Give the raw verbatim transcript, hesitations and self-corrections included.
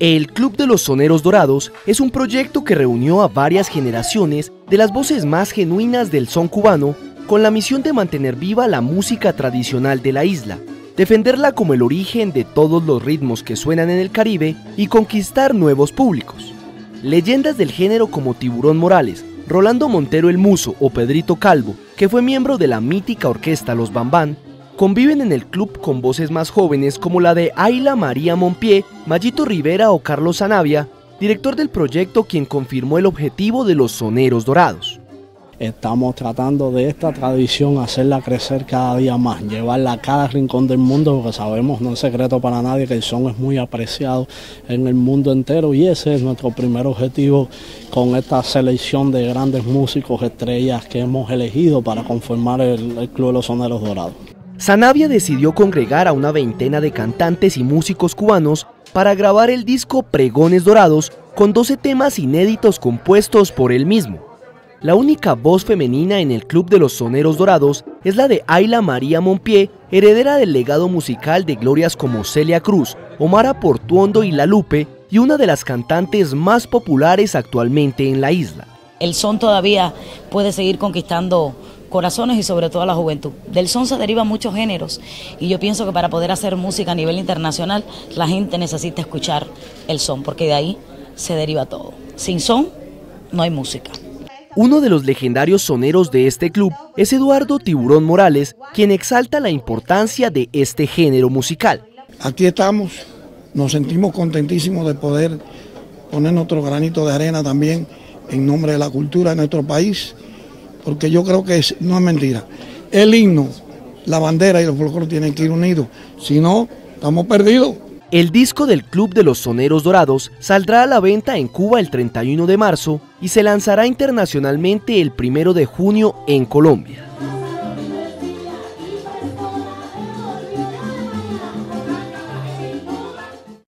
El Club de los Soneros Dorados es un proyecto que reunió a varias generaciones de las voces más genuinas del son cubano con la misión de mantener viva la música tradicional de la isla, defenderla como el origen de todos los ritmos que suenan en el Caribe y conquistar nuevos públicos. Leyendas del género como Tiburón Morales, Rolando Montero el Muso o Pedrito Calvo, que fue miembro de la mítica orquesta Los Bambán, conviven en el club con voces más jóvenes como la de Ayla María Mompié, Mayito Rivera o Carlos Anavia, director del proyecto quien confirmó el objetivo de los Soneros Dorados. Estamos tratando de esta tradición hacerla crecer cada día más, llevarla a cada rincón del mundo, porque sabemos, no es secreto para nadie, que el son es muy apreciado en el mundo entero y ese es nuestro primer objetivo con esta selección de grandes músicos, estrellas que hemos elegido para conformar el, el Club de los Soneros Dorados. Sanabia decidió congregar a una veintena de cantantes y músicos cubanos para grabar el disco Pregones Dorados con doce temas inéditos compuestos por él mismo. La única voz femenina en el Club de los Soneros Dorados es la de Ayla María Mompié, heredera del legado musical de glorias como Celia Cruz, Omara Portuondo y La Lupe, y una de las cantantes más populares actualmente en la isla. El son todavía puede seguir conquistando corazones y sobre todo a la juventud. Del son se derivan muchos géneros y yo pienso que para poder hacer música a nivel internacional la gente necesita escuchar el son porque de ahí se deriva todo. Sin son no hay música. Uno de los legendarios soneros de este club es Eduardo Tiburón Morales, quien exalta la importancia de este género musical. Aquí estamos, nos sentimos contentísimos de poder poner nuestro granito de arena también en nombre de la cultura de nuestro país, porque yo creo que es, no es mentira. El himno, la bandera y los folclores tienen que ir unidos, si no, estamos perdidos. El disco del Club de los Soneros Dorados saldrá a la venta en Cuba el treinta y uno de marzo y se lanzará internacionalmente el primero de junio en Colombia.